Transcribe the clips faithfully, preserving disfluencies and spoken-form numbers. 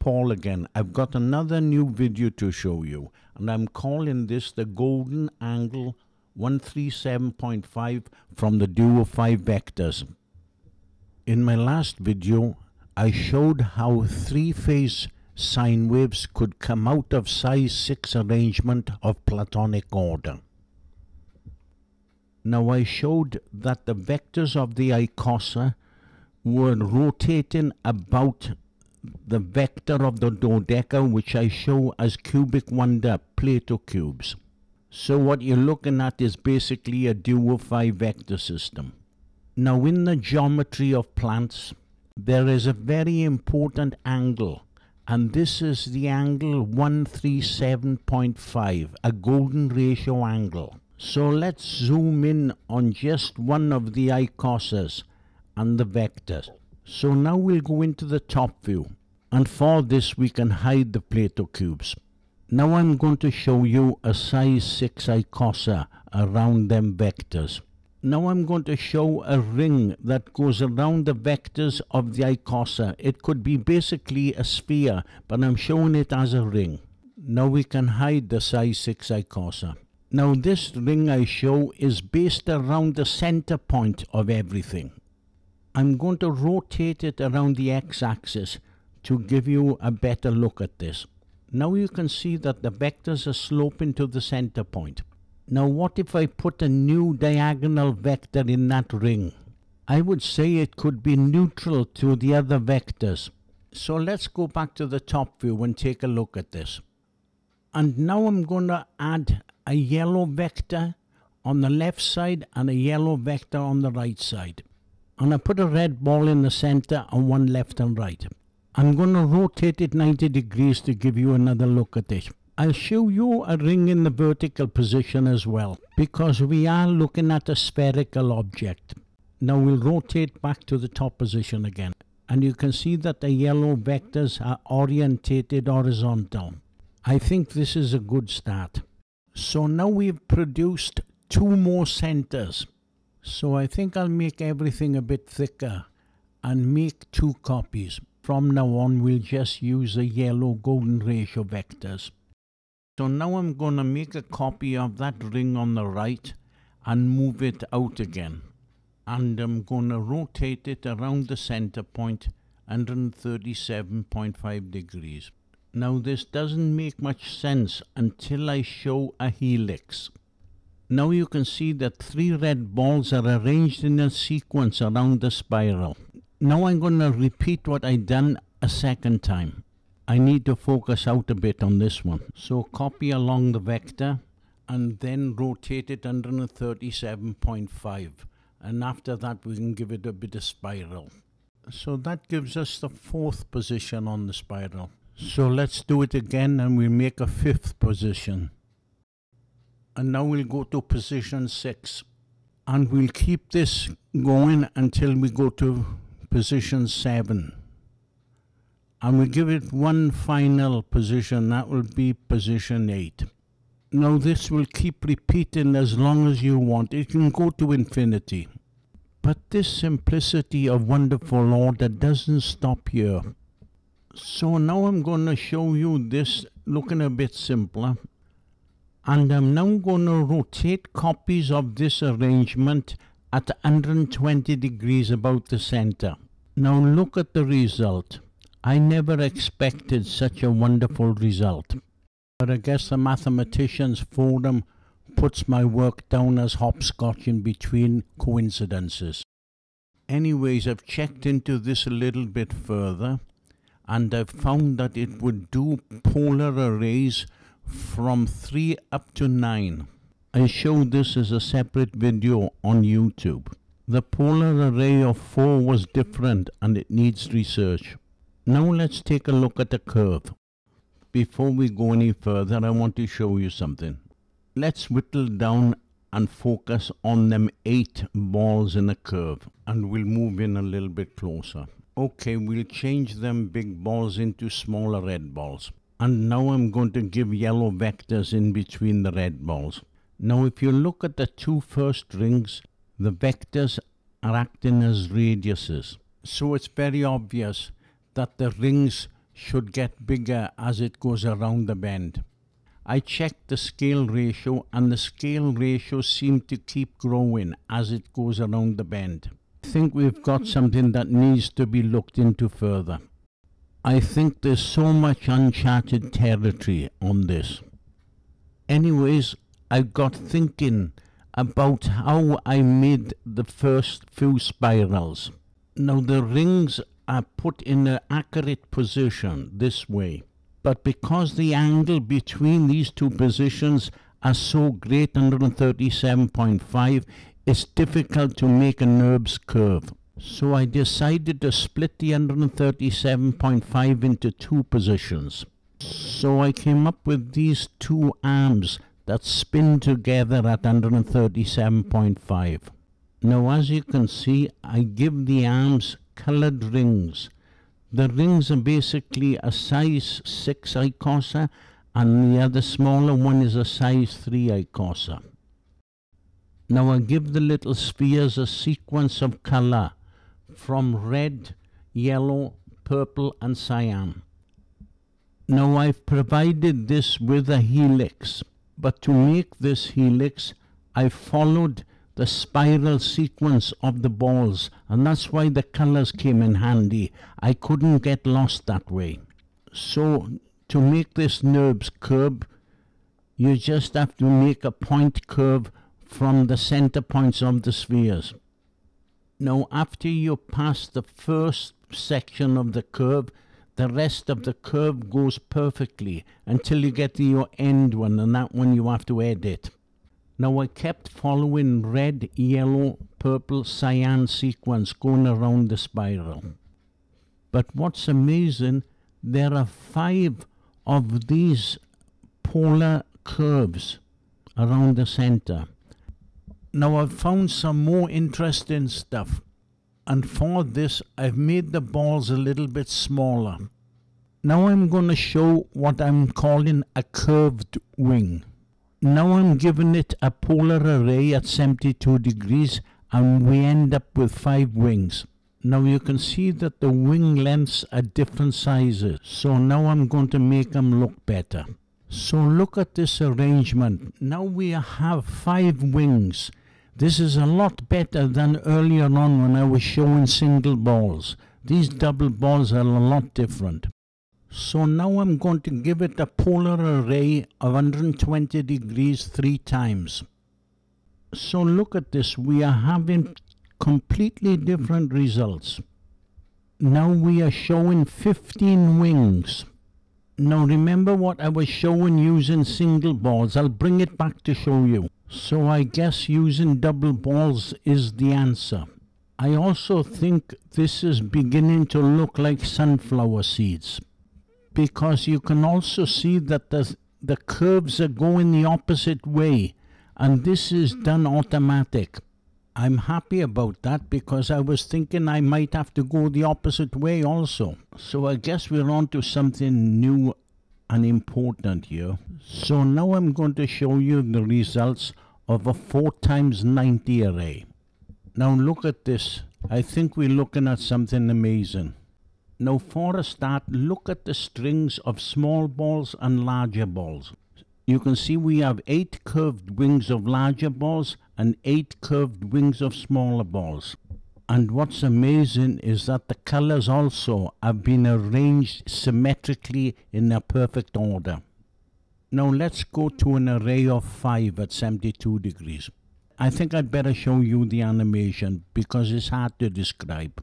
Paul again. I've got another new video to show you, and I'm calling this the golden angle one thirty-seven point five from the dual of five vectors. In my last video, I showed how three-phase sine waves could come out of size six arrangement of Platonic order. Now I showed that the vectors of the icosa were rotating about the vector of the dodeca, which I show as cubic wonder Plato cubes. So what you're looking at is basically a dual five vector system. Now in the geometry of plants, there is a very important angle, and this is the angle one thirty-seven point five, a golden ratio angle. So let's zoom in on just one of the icosas and the vectors. So now we'll go into the top view, and for this we can hide the Plato cubes. Now I'm going to show you a size six icosa around them vectors. Now I'm going to show a ring that goes around the vectors of the icosa. It could be basically a sphere, but I'm showing it as a ring. Now we can hide the size six icosa. Now this ring I show is based around the center point of everything. I'm going to rotate it around the x-axis to give you a better look at this. Now you can see that the vectors are sloping to the center point. Now what if I put a new diagonal vector in that ring? I would say it could be neutral to the other vectors. So let's go back to the top view and take a look at this. And now I'm going to add a yellow vector on the left side and a yellow vector on the right side. And I put a red ball in the center and one left and right. I'm going to rotate it ninety degrees to give you another look at it. I'll show you a ring in the vertical position as well, because we are looking at a spherical object. Now we'll rotate back to the top position again, and you can see that the yellow vectors are orientated horizontal. I think this is a good start. So now we've produced two more centers. So I think I'll make everything a bit thicker and make two copies. From now on we'll just use the yellow golden ratio vectors. So now I'm going to make a copy of that ring on the right and move it out again. And I'm going to rotate it around the center point, one thirty-seven point five degrees. Now this doesn't make much sense until I show a helix. Now you can see that three red balls are arranged in a sequence around the spiral. Now I'm going to repeat what I done a second time. I need to focus out a bit on this one. So copy along the vector and then rotate it one thirty-seven point five. And after that we can give it a bit of spiral. So that gives us the fourth position on the spiral. So let's do it again and we make a fifth position. And now we'll go to position six. And we'll keep this going until we go to position seven. And we give it one final position, that will be position eight. Now this will keep repeating as long as you want. It can go to infinity. But this simplicity of wonderful order doesn't stop here. So now I'm going to show you this looking a bit simpler. And I'm now going to rotate copies of this arrangement at one hundred twenty degrees about the center. Now look at the result. I never expected such a wonderful result. But I guess the Mathematicians Forum puts my work down as hopscotch in between coincidences. Anyways, I've checked into this a little bit further, and I've found that it would do polar arrays from three up to nine. I show this as a separate video on YouTube. The polar array of four was different and it needs research. Now let's take a look at the curve. Before we go any further, I want to show you something. Let's whittle down and focus on them eight balls in a curve, and we'll move in a little bit closer. Okay, we'll change them big balls into smaller red balls. And now I'm going to give yellow vectors in between the red balls. Now if you look at the two first rings, the vectors are acting as radiuses. So it's very obvious that the rings should get bigger as it goes around the bend. I checked the scale ratio, and the scale ratio seemed to keep growing as it goes around the bend. I think we've got something that needs to be looked into further. I think there's so much uncharted territory on this. Anyways, I got thinking about how I made the first few spirals. Now the rings are put in an accurate position this way, but because the angle between these two positions are so great, one hundred thirty-seven point five, it's difficult to make a NURBS curve. So I decided to split the one hundred thirty-seven point five into two positions. So I came up with these two arms that spin together at one hundred thirty-seven point five. Now as you can see, I give the arms colored rings. The rings are basically a size six icosa, and the other smaller one is a size three icosa. Now I give the little spheres a sequence of color from red, yellow, purple and cyan. Now I've provided this with a helix, but to make this helix I followed the spiral sequence of the balls, and that's why the colors came in handy. I couldn't get lost that way. So to make this NURBS curve, you just have to make a point curve from the center points of the spheres. Now after you pass the first section of the curve, the rest of the curve goes perfectly until you get to your end one, and that one you have to edit. Now I kept following red, yellow, purple, cyan sequence going around the spiral. But what's amazing, there are five of these polar curves around the center. Now I've found some more interesting stuff, and for this I've made the balls a little bit smaller. Now I'm going to show what I'm calling a curved wing. Now I'm giving it a polar array at seventy-two degrees, and we end up with five wings. Now you can see that the wing lengths are different sizes, so now I'm going to make them look better. So look at this arrangement. Now we have five wings. This is a lot better than earlier on when I was showing single balls. These double balls are a lot different. So now I'm going to give it a polar array of one hundred twenty degrees three times. So look at this, we are having completely different results. Now we are showing fifteen wings. Now remember what I was showing using single balls. I'll bring it back to show you. So I guess using double balls is the answer. I also think this is beginning to look like sunflower seeds, because you can also see that the, the curves are going the opposite way, and this is done automatic. I'm happy about that, because I was thinking I might have to go the opposite way also. So I guess we're on to something new and important here. So now I'm going to show you the results of a four times ninety array. Now look at this. I think we're looking at something amazing. Now for a start, look at the strings of small balls and larger balls. You can see we have eight curved wings of larger balls and eight curved wings of smaller balls. And what's amazing is that the colors also have been arranged symmetrically in a perfect order. Now let's go to an array of five at seventy-two degrees. I think I'd better show you the animation because it's hard to describe.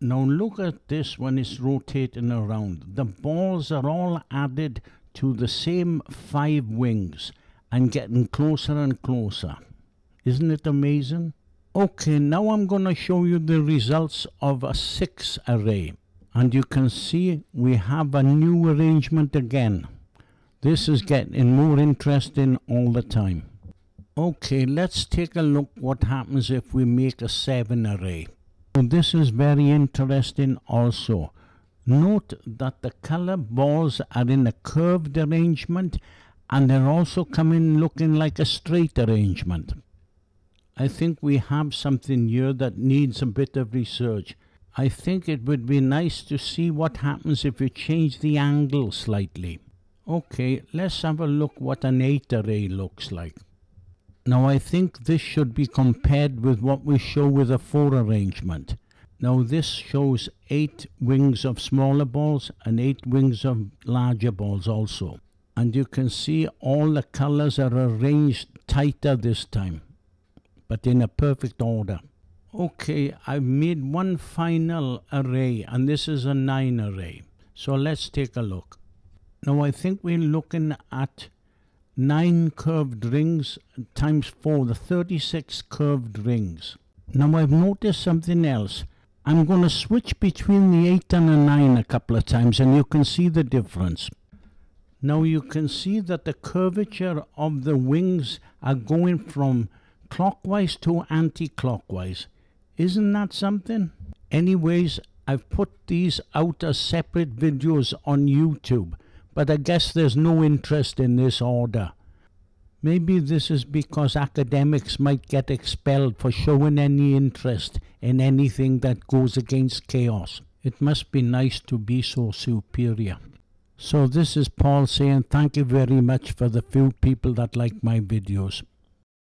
Now look at this when it's rotating around. The balls are all added to the same five wings and getting closer and closer. Isn't it amazing? Okay, now I'm going to show you the results of a six array. And you can see we have a new arrangement again. This is getting more interesting all the time. Okay, let's take a look what happens if we make a seven array. This is very interesting also. Note that the color balls are in a curved arrangement, and they're also coming looking like a straight arrangement. I think we have something here that needs a bit of research. I think it would be nice to see what happens if you change the angle slightly. Okay, let's have a look what an eight array looks like. Now I think this should be compared with what we show with a four arrangement. Now this shows eight wings of smaller balls and eight wings of larger balls also. And you can see all the colors are arranged tighter this time, but in a perfect order. Okay, I've made one final array, and this is a nine array. So let's take a look. Now I think we're looking at nine curved rings times four, the thirty-six curved rings. Now I've noticed something else. I'm going to switch between the eight and the nine a couple of times, and you can see the difference. Now you can see that the curvature of the wings are going from clockwise to anti-clockwise. Isn't that something? Anyways, I've put these out as separate videos on YouTube, but I guess there's no interest in this order. Maybe this is because academics might get expelled for showing any interest in anything that goes against chaos. It must be nice to be so superior. So this is Paul saying thank you very much for the few people that like my videos.